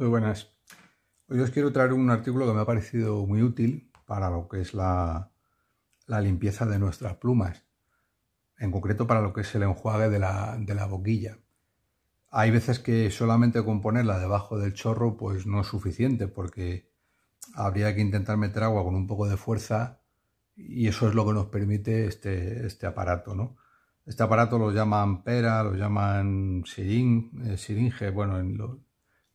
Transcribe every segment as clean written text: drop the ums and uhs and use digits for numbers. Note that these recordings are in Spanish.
Muy buenas. Hoy os quiero traer un artículo que me ha parecido muy útil para lo que es la limpieza de nuestras plumas, en concreto para lo que es el enjuague de la boquilla. Hay veces que solamente con ponerla debajo del chorro pues no es suficiente, porque habría que intentar meter agua con un poco de fuerza y eso es lo que nos permite este aparato, ¿no? Este aparato lo llaman pera, lo llaman siringe, bueno, en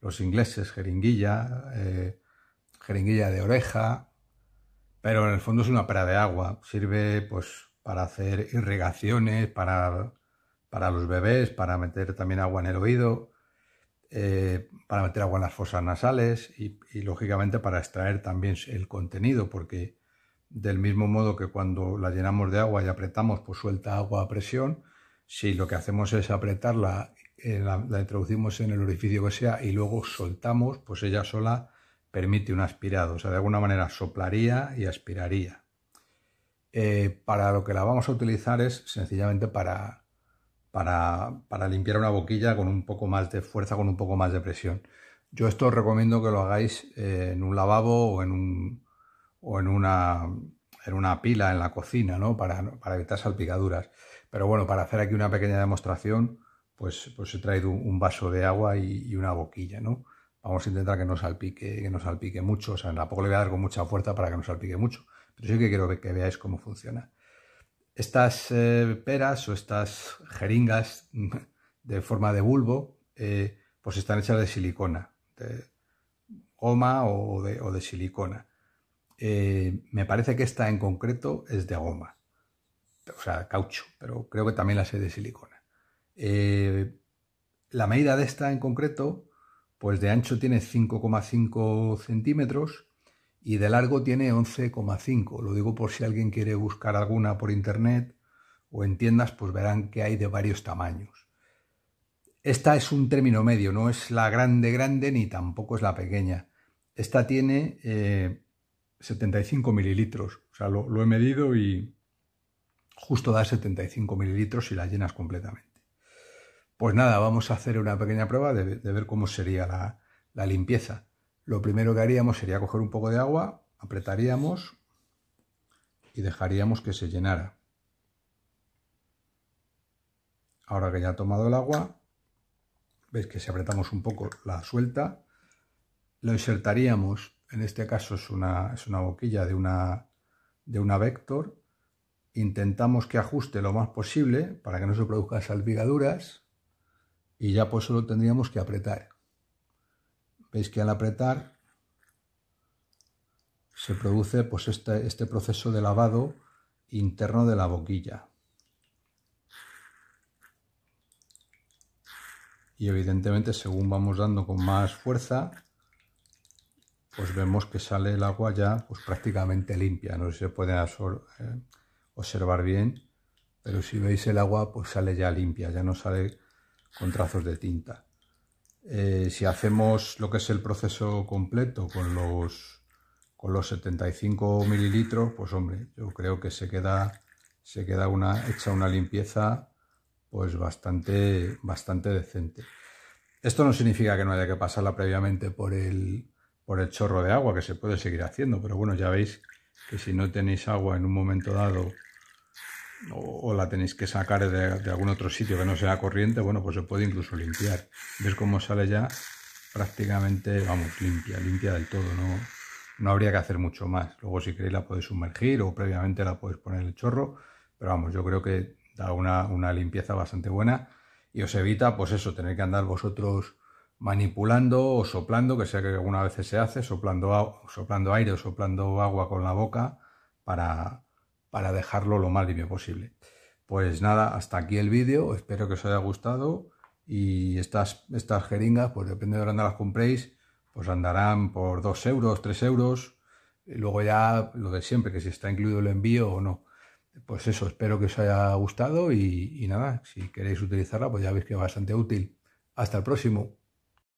los ingleses, jeringuilla de oreja, pero en el fondo es una pera de agua. Sirve pues para hacer irrigaciones, para los bebés, para meter también agua en el oído, para meter agua en las fosas nasales y lógicamente para extraer también el contenido, porque del mismo modo que cuando la llenamos de agua y apretamos pues suelta agua a presión, si lo que hacemos es apretarla, la introducimos en el orificio que sea y luego soltamos, pues ella sola permite un aspirado, o sea, de alguna manera soplaría y aspiraría. Para lo que la vamos a utilizar es sencillamente para limpiar una boquilla con un poco más de fuerza, con un poco más de presión. Yo esto os recomiendo que lo hagáis en un lavabo o en una pila en la cocina, ¿no? Para evitar salpicaduras. Pero bueno, para hacer aquí una pequeña demostración, pues he traído un vaso de agua y una boquilla, ¿no? Vamos a intentar que no salpique mucho, o sea, tampoco le voy a dar con mucha fuerza para que no salpique mucho, pero sí que quiero que veáis cómo funciona. Estas peras o estas jeringas de forma de bulbo, pues están hechas de silicona, de goma o de silicona. Me parece que esta en concreto es de goma, o sea, caucho, pero creo que también las hay de silicona. La medida de esta en concreto, pues de ancho tiene 5,5 centímetros y de largo tiene 11,5. Lo digo por si alguien quiere buscar alguna por internet o en tiendas, pues verán que hay de varios tamaños. Esta es un término medio, no es la grande ni tampoco es la pequeña. Esta tiene 75 mililitros, o sea, lo he medido y justo da 75 mililitros si la llenas completamente. Pues nada, vamos a hacer una pequeña prueba de ver cómo sería la limpieza. Lo primero que haríamos sería coger un poco de agua, apretaríamos y dejaríamos que se llenara. Ahora que ya ha tomado el agua, veis que si apretamos un poco la suelta, lo insertaríamos, en este caso es una boquilla de una Vector. Intentamos que ajuste lo más posible para que no se produzcan salpicaduras. Y ya pues solo tendríamos que apretar. Veis que al apretar se produce pues este proceso de lavado interno de la boquilla. Y evidentemente según vamos dando con más fuerza, pues vemos que sale el agua ya pues prácticamente limpia. No sé si se puede observar bien, pero si veis el agua pues sale ya limpia, ya no sale con trazos de tinta. Si hacemos lo que es el proceso completo con los 75 mililitros, pues hombre, yo creo que se queda hecha una limpieza pues bastante decente. Esto no significa que no haya que pasarla previamente por el chorro de agua, que se puede seguir haciendo, pero bueno, ya veis que si no tenéis agua en un momento dado o la tenéis que sacar de algún otro sitio que no sea corriente, bueno, pues se puede incluso limpiar. ¿Ves cómo sale ya? Prácticamente, vamos, limpia del todo, no habría que hacer mucho más. Luego si queréis la podéis sumergir o previamente la podéis poner en el chorro, pero vamos, yo creo que da una limpieza bastante buena y os evita, pues eso, tener que andar vosotros manipulando o soplando, que sea que alguna vez se hace, soplando aire o soplando agua con la boca para dejarlo lo más limpio posible. Pues nada, hasta aquí el vídeo, espero que os haya gustado y estas jeringas, pues depende de dónde las compréis, pues andarán por 2 euros, 3 euros, y luego ya lo de siempre, que si está incluido el envío o no. Pues eso, espero que os haya gustado y nada, si queréis utilizarla, pues ya veis que es bastante útil. Hasta el próximo.